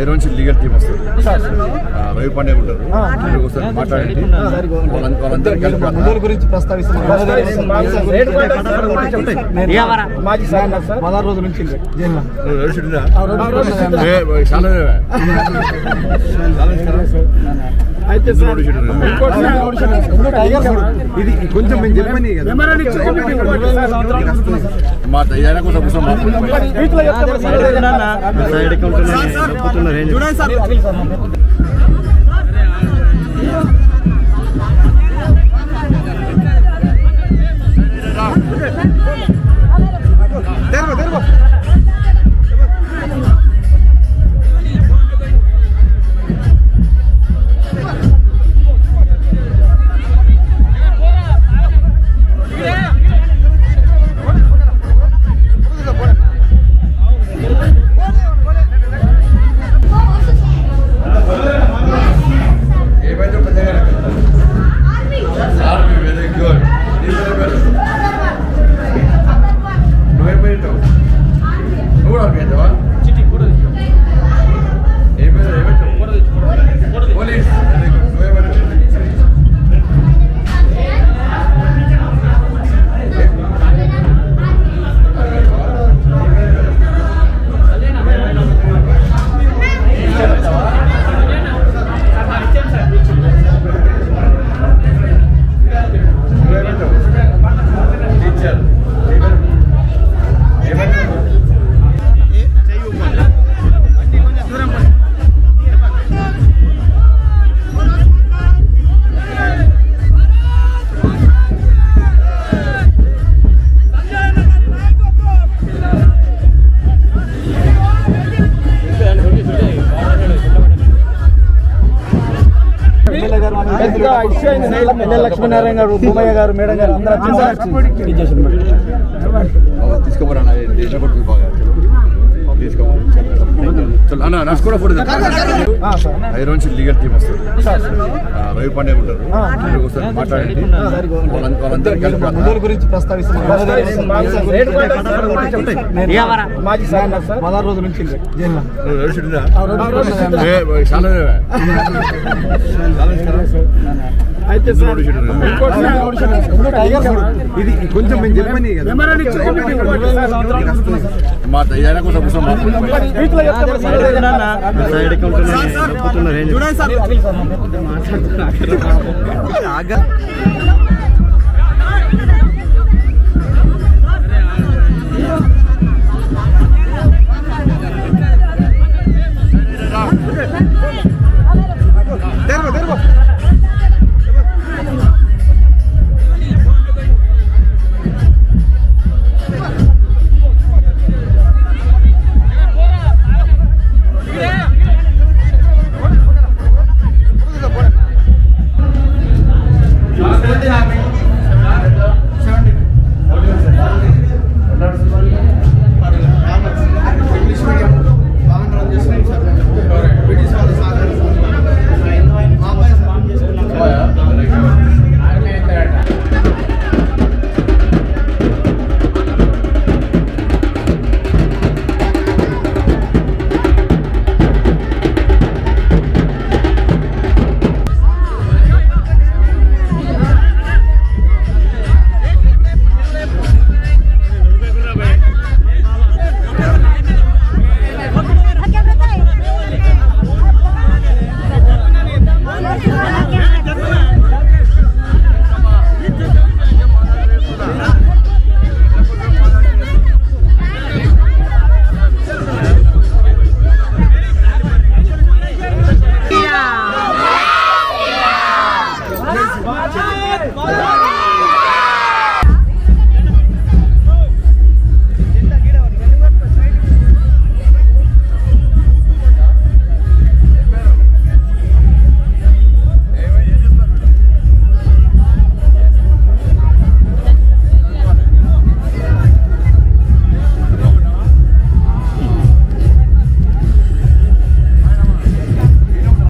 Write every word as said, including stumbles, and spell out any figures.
irons legal team వస్తారు రవి పాండే ఉంటారు ఒకసారి మాట్లాడండి వాళ్ళందరూ కలిసి మండల గురించి ప్రస్తావిస్తున్నారు మాజీ సార్ పదహారు రోజుల నుంచి జైల్లో అయితే సార్ ఇది కొంచెం నేను చెప్పని కదా మా దయ్యాల కోసం కోసం వీట్లో చెప్తాను సార్ సైడ్ అకౌంట్ చెప్తున్నా రేంజ్ చూడండి సార్ అఖిల్ సార్ దేర్వ దేర్వ లక్ష్మీనారాయణ గారు భూమయ్య గారు మేడం గారు ఐరోన్స్ లీగల్ టీమ్ వస్తారు రవి పాండే ఉంటారు ఒకసారి మాట్లాడండి వాళ్ళందరూ కలిసి మండల గురించి ప్రస్తావిస్తున్నారు మాజీ సార్ పదహారు రోజుల నుంచి జైల్లో అయితే సార్ ఇది కొంచెం నేను చెప్పని కదా మా దయ్యాల కోసం కోసం వీట్లో చెప్తాను సార్ సైడ్ అకౌంట్ చెప్తున్నా రేంజ్ చూడండి సార్ అఖిల్ సార్ మాట్లాడుతున్నా ఆగా